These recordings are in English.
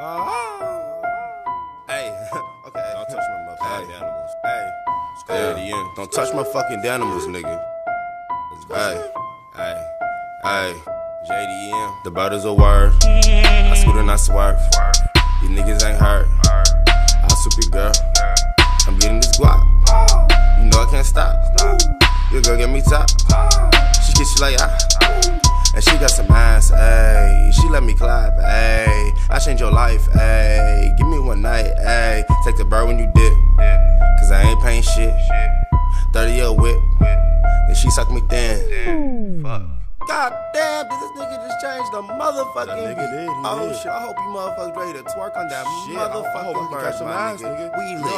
Hey, okay. Don't touch my motherfucking animals. Hey, don't touch my fucking animals, nigga. Hey, hey, hey. JDM, the bottle's a word. I scoot and I swerve. You niggas ain't hurt. I super girl. I'm getting this guap. You know I can't stop. Your girl get me top. She get you like ah. And she got some ass, ayy. She let me clap, ayy. I changed your life, ayy. Give me one night, ayy. Take the bird when you dip, cause I ain't paying shit. 30 a whip, and she suck me thin. Fuck. God damn, did this nigga just change the motherfucking beat? Oh shit, I hope you motherfuckers ready to twerk on that motherfucking bird, my nigga. We lit.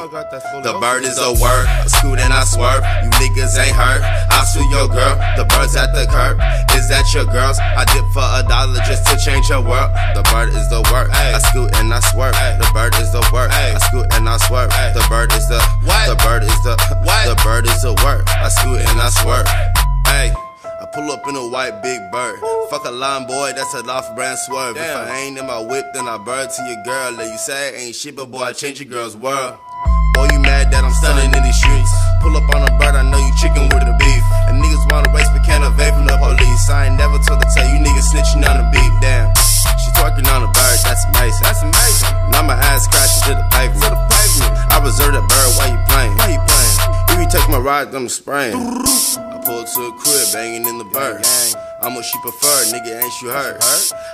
The bird is a word, I scoot and I swerve. You niggas ain't hurt, I sue your girl. The bird's at the curb, is that your girl's? I dip for $1 just to change your world. The bird is the word, I scoot and I swerve. The bird is the word, I scoot and I swerve. The bird is the what? The bird is the what? The bird is the word, I scoot and I swerve. Hey. I pull up in a white big bird. Ooh. Fuck a line, boy, that's an off-brand swerve. Damn. If I ain't in my whip, then I bird to your girl. Let you say it ain't shit, but boy, I change your girl's world. Boy, you mad that I'm stunning in these streets. Pull up on a bird, I know you chicken with the beef. And niggas wanna race, but can't evade from the police. I ain't never told the tell you niggas snitching on the beat. Damn, she twerking on a bird, that's amazing. That's amazing. Now my ass crashes to the pavement. I reserve that bird, why you playing? Why you playing? If you take my ride, I'm spraying. Pull to a crib, banging in the bird. I'm what she preferred, nigga, ain't you hurt?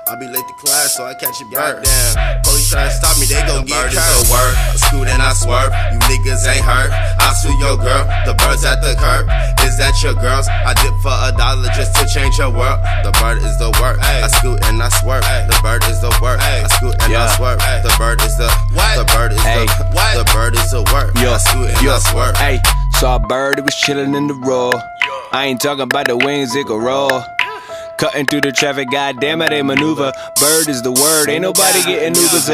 I be late to class, so I catch a bird. Damn, police try to stop me, they gon' get hurt. The bird is a word, I scoot and I swerve. You niggas ain't hurt, I sue your girl. The bird's at the curb, is that your girl's? I dip for $1 just to change your world. The bird is the word, I scoot and I swerve. The bird is the word, I scoot and I swerve. The bird is the what? The bird is the what? The bird is the word, I scoot and I swerve. Hey, saw a bird, it was chillin' in the road. I ain't talking about the wings, it could roll. Cutting through the traffic, goddamn it, they maneuver. Bird is the word, ain't nobody getting Ubers.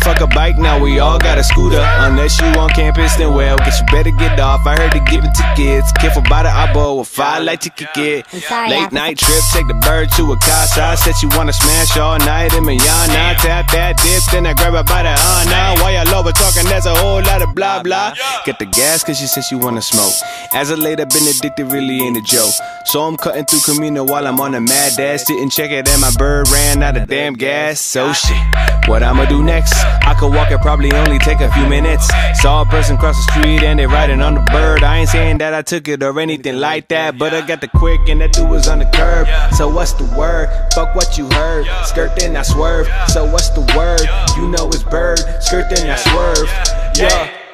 Fuck a bike, now we all got a scooter. Unless you on campus, then well, guess you better get off. I heard they giving tickets. Careful by the eyeball, if I like to kick it. Late night trip, take the bird to a casa. Said you wanna smash all night in Mayana. Tap that dip, then I grab her by the hana. While y'all over talking, that's a whole lot of blah blah. Get the gas, cause she said she wanna smoke. As a late, I've been addicted, really ain't a joke. So I'm cutting through Camino while I'm on a mad dash. Didn't check it and my bird ran out of damn gas. So shit, what I'ma do next? I could walk it, probably only take a few minutes. Saw a person cross the street and they riding on the bird. I ain't saying that I took it or anything like that, but I got the quick and that dude was on the curb. So what's the word? Fuck what you heard. Skirt then I swerve. So what's the word? You know it's bird. Skirt then I swerve. Yeah.